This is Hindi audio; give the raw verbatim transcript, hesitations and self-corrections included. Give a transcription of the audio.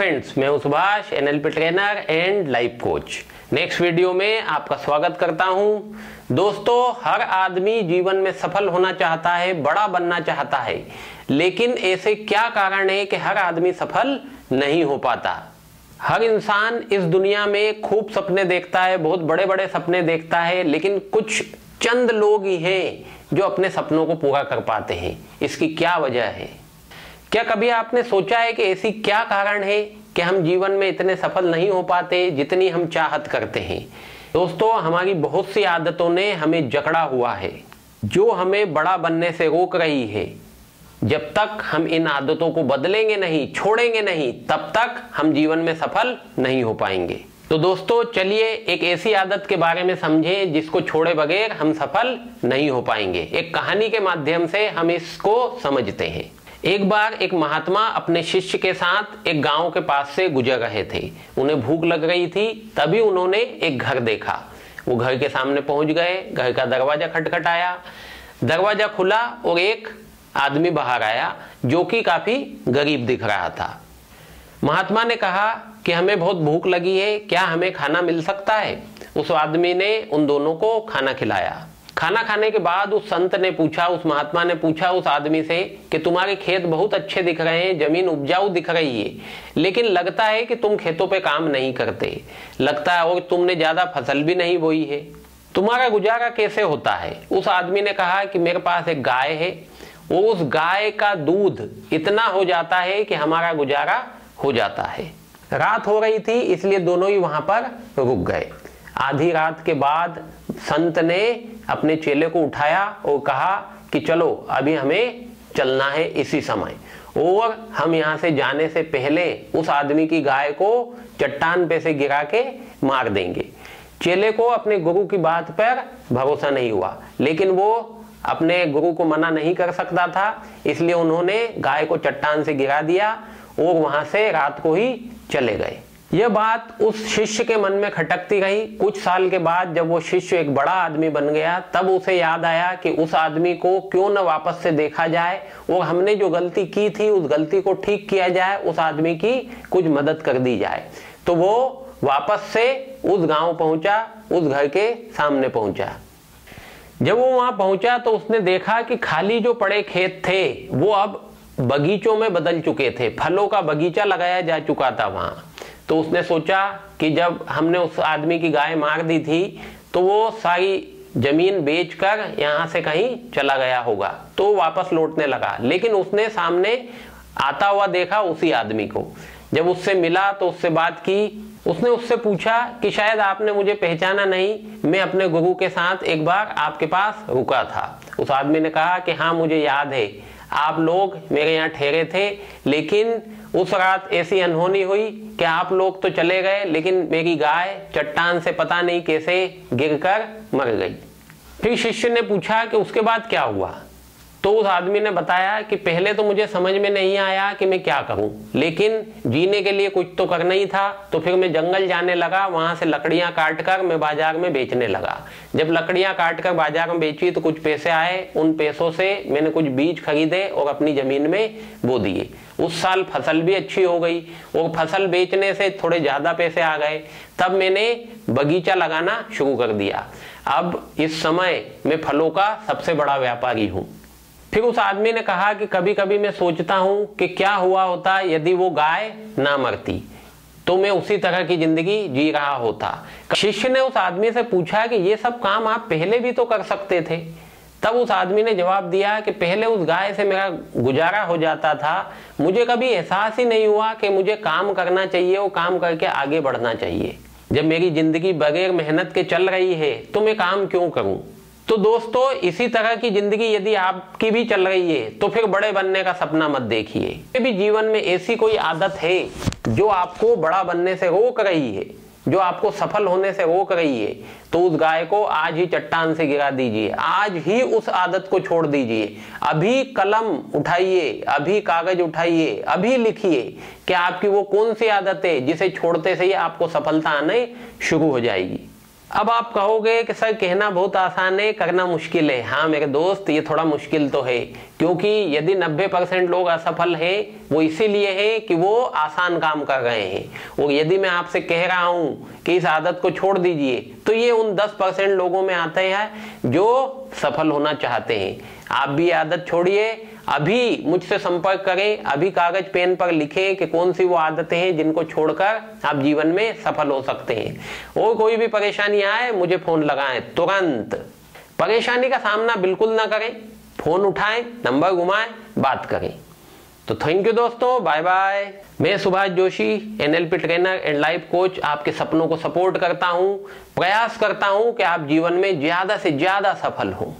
फ्रेंड्स, मैं हूं Subhash, NLP trainer and life coach. Next video में आपका स्वागत करता हूं। दोस्तों, हर आदमी जीवन में सफल होना चाहता है, बड़ा बनना चाहता है, लेकिन ऐसे क्या कारण है कि हर आदमी सफल नहीं हो पाता। हर इंसान इस दुनिया में खूब सपने देखता है, बहुत बड़े बड़े सपने देखता है, लेकिन कुछ चंद लोग ही हैं जो अपने सपनों को पूरा कर पाते हैं। इसकी क्या वजह है? क्या कभी आपने सोचा है कि ऐसी क्या कारण है कि हम जीवन में इतने सफल नहीं हो पाते जितनी हम चाहत करते हैं। दोस्तों, हमारी बहुत सी आदतों ने हमें जकड़ा हुआ है जो हमें बड़ा बनने से रोक रही है। जब तक हम इन आदतों को बदलेंगे नहीं, छोड़ेंगे नहीं, तब तक हम जीवन में सफल नहीं हो पाएंगे। तो दोस्तों, चलिए एक ऐसी आदत के बारे में समझें जिसको छोड़े बगैर हम सफल नहीं हो पाएंगे। एक कहानी के माध्यम से हम इसको समझते हैं। एक बार एक महात्मा अपने शिष्य के साथ एक गांव के पास से गुजर रहे थे। उन्हें भूख लग रही थी, तभी उन्होंने एक घर देखा। वो घर के सामने पहुंच गए। घर का दरवाजा खटखटाया, दरवाजा खुला और एक आदमी बाहर आया जो कि काफी गरीब दिख रहा था। महात्मा ने कहा कि हमें बहुत भूख लगी है, क्या हमें खाना मिल सकता है। उस आदमी ने उन दोनों को खाना खिलाया। खाना खाने के बाद उस संत ने पूछा, उस महात्मा ने पूछा उस आदमी से कि तुम्हारे खेत बहुत अच्छे दिख रहे हैं, जमीन उपजाऊ दिख रही है, लेकिन लगता है कि तुम खेतों पे काम नहीं करते, लगता है और तुमने ज्यादा फसल भी नहीं बोई है, तुम्हारा गुजारा कैसे होता है। उस आदमी ने कहा कि मेरे पास एक गाय है, उस गाय का दूध इतना हो जाता है कि हमारा गुजारा हो जाता है। रात हो रही थी, इसलिए दोनों ही वहां पर रुक गए। आधी रात के बाद संत ने अपने चेले को उठाया और कहा कि चलो, अभी हमें चलना है इसी समय, और हम यहाँ से जाने से पहले उस आदमी की गाय को चट्टान पे से गिरा के मार देंगे। चेले को अपने गुरु की बात पर भरोसा नहीं हुआ, लेकिन वो अपने गुरु को मना नहीं कर सकता था, इसलिए उन्होंने गाय को चट्टान से गिरा दिया और वहां से रात को ही चले गए। यह बात उस शिष्य के मन में खटकती रही। कुछ साल के बाद जब वो शिष्य एक बड़ा आदमी बन गया, तब उसे याद आया कि उस आदमी को क्यों न वापस से देखा जाए और हमने जो गलती की थी उस गलती को ठीक किया जाए, उस आदमी की कुछ मदद कर दी जाए। तो वो वापस से उस गांव पहुंचा, उस घर के सामने पहुंचा। जब वो वहां पहुंचा तो उसने देखा कि खाली जो पड़े खेत थे वो अब बगीचों में बदल चुके थे, फलों का बगीचा लगाया जा चुका था वहां। तो उसने सोचा कि जब हमने उस आदमी की गाय मार दी थी तो वो सारी जमीन बेचकर यहाँ से कहीं चला गया होगा। तो वापस लौटने लगा, लेकिन उसने सामने आता हुआ देखा उसी आदमी को। जब उससे मिला तो उससे बात की। उसने उससे पूछा कि शायद आपने मुझे पहचाना नहीं, मैं अपने गुरु के साथ एक बार आपके पास रुका था। उस आदमी ने कहा कि हाँ, मुझे याद है, आप लोग मेरे यहाँ ठहरे थे, लेकिन उस रात ऐसी अनहोनी हुई कि आप लोग तो चले गए, लेकिन मेरी गाय चट्टान से पता नहीं कैसे गिरकर मर गई। फिर शिष्य ने पूछा कि उसके बाद क्या हुआ। तो उस आदमी ने बताया कि पहले तो मुझे समझ में नहीं आया कि मैं क्या करूं, लेकिन जीने के लिए कुछ तो करना ही था, तो फिर मैं जंगल जाने लगा। वहां से लकड़ियां काट कर मैं बाजार में बेचने लगा। जब लकड़ियां काट कर बाजार में बेची तो कुछ पैसे आए। उन पैसों से मैंने कुछ बीज खरीदे और अपनी जमीन में बो दिए। उस साल फसल भी अच्छी हो गई और फसल बेचने से थोड़े ज्यादा पैसे आ गए। तब मैंने बगीचा लगाना शुरू कर दिया। अब इस समय मैं फलों का सबसे बड़ा व्यापारी हूँ। फिर उस आदमी ने कहा कि कभी कभी मैं सोचता हूं कि क्या हुआ होता यदि वो गाय ना मरती, तो मैं उसी तरह की जिंदगी जी रहा होता। शिष्य ने उस आदमी से पूछा कि ये सब काम आप पहले भी तो कर सकते थे। तब उस आदमी ने जवाब दिया कि पहले उस गाय से मेरा गुजारा हो जाता था, मुझे कभी एहसास ही नहीं हुआ कि मुझे काम करना चाहिए और काम करके आगे बढ़ना चाहिए। जब मेरी जिंदगी बगैर मेहनत के चल रही है तो मैं काम क्यों करूं। तो दोस्तों, इसी तरह की जिंदगी यदि आपकी भी चल रही है तो फिर बड़े बनने का सपना मत देखिए। भी जीवन में ऐसी कोई आदत है जो आपको बड़ा बनने से रोक रही है, जो आपको सफल होने से रोक रही है, तो उस गाय को आज ही चट्टान से गिरा दीजिए, आज ही उस आदत को छोड़ दीजिए। अभी कलम उठाइए, अभी कागज उठाइए, अभी लिखिए कि आपकी वो कौन सी आदत है जिसे छोड़ते से ही आपको सफलता आने शुरू हो जाएगी। अब आप कहोगे कि सर, कहना बहुत आसान है, करना मुश्किल है। हाँ मेरे दोस्त, ये थोड़ा मुश्किल तो है, क्योंकि यदि नब्बे परसेंट लोग असफल हैं वो इसीलिए हैं कि वो आसान काम कर रहे हैं। वो यदि मैं आपसे कह रहा हूं कि इस आदत को छोड़ दीजिए तो ये उन दस परसेंट लोगों में आते हैं जो सफल होना चाहते हैं। आप भी ये आदत छोड़िए, अभी मुझसे संपर्क करें, अभी कागज पेन पर लिखें कि कौन सी वो आदतें हैं जिनको छोड़कर आप जीवन में सफल हो सकते हैं। और कोई भी परेशानी आए मुझे फोन लगाएं तुरंत, परेशानी का सामना बिल्कुल ना करें, फोन उठाएं, नंबर घुमाएं, बात करें। तो थैंक यू दोस्तों, बाय बाय। मैं Subhash Joshi, N L P trainer and life coach, आपके सपनों को सपोर्ट करता हूं, प्रयास करता हूं कि आप जीवन में ज्यादा से ज्यादा सफल हों।